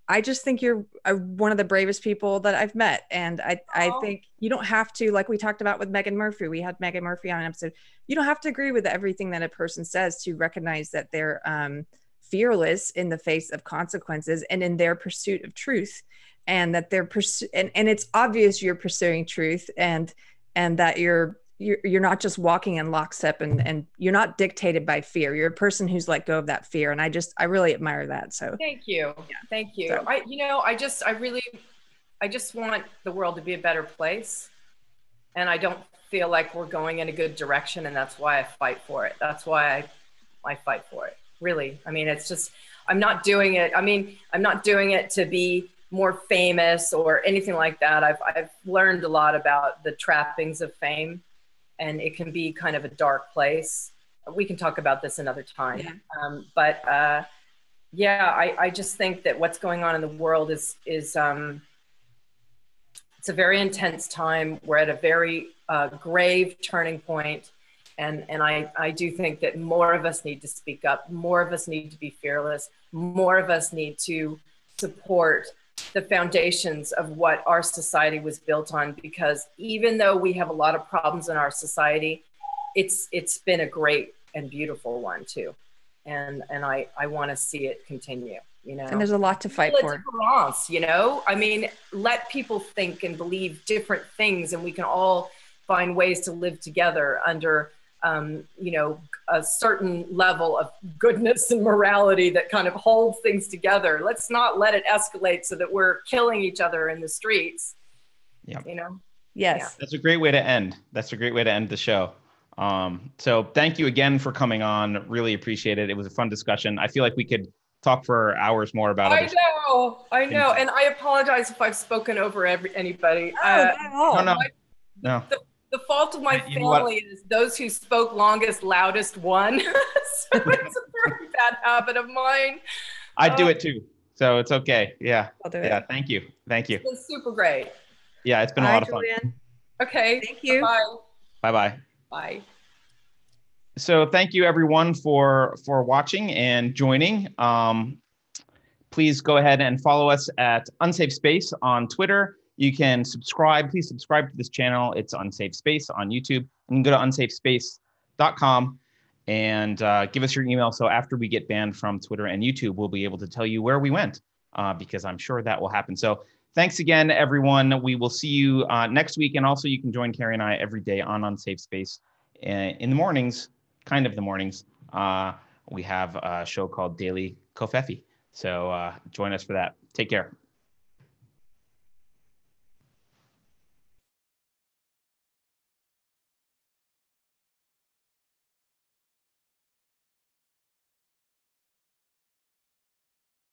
I just think you're one of the bravest people that I've met. And I, I think you don't have to, like we talked about with Meghan Murphy, we had Meghan Murphy on an episode. You don't have to agree with everything that a person says to recognize that they're um, fearless in the face of consequences and in their pursuit of truth, and that they're pursuing, and, and it's obvious you're pursuing truth, and, and that you're, You're, you're not just walking in lockstep, and, and you're not dictated by fear. You're a person who's let go of that fear. And I just, I really admire that. So thank you. Yeah. Thank you. So. I, you know, I just, I really, I just want the world to be a better place. And I don't feel like we're going in a good direction. And that's why I fight for it. That's why I, I fight for it. Really. I mean, it's just, I'm not doing it. I mean, I'm not doing it to be more famous or anything like that. I've, I've learned a lot about the trappings of fame. And it can be kind of a dark place. We can talk about this another time. Yeah. Um, but uh, yeah, I, I just think that what's going on in the world is, is um, it's a very intense time. We're at a very uh, grave turning point. And, and I, I do think that more of us need to speak up. More of us need to be fearless. More of us need to support the foundations of what our society was built on, because even though we have a lot of problems in our society, it's it's been a great and beautiful one too, and and I I want to see it continue, you know. And there's a lot to fight for. You know, I mean, let people think and believe different things, and we can all find ways to live together under um, you know, a certain level of goodness and morality that kind of holds things together. Let's not let it escalate so that we're killing each other in the streets. Yeah. You know? Yes. Yeah. That's a great way to end. That's a great way to end the show. Um, so thank you again for coming on. Really appreciate it. It was a fun discussion. I feel like we could talk for hours more about it. I know. I know. And I apologize if I've spoken over every, anybody. Oh, uh, no, no. I, no. The, The fault of my family is those who spoke longest, loudest won. So it's a very bad habit of mine. I um, do it too, so it's okay. Yeah, I'll do it. Yeah, thank you, thank you. It's been super great. Yeah, it's been Bye, a lot of Julienne. Fun. Okay, thank you. Bye bye. Bye. So thank you everyone for for watching and joining. Um, please go ahead and follow us at Unsafe Space on Twitter. You can subscribe, please subscribe to this channel. It's Unsafe Space on YouTube. And you can go to unsafe space dot com and uh, give us your email. So after we get banned from Twitter and YouTube, we'll be able to tell you where we went, uh, because I'm sure that will happen. So thanks again, everyone. We will see you uh, next week. And also you can join Carrie and I every day on Unsafe Space in the mornings, kind of the mornings. Uh, we have a show called Daily Covfefe. So uh, join us for that. Take care.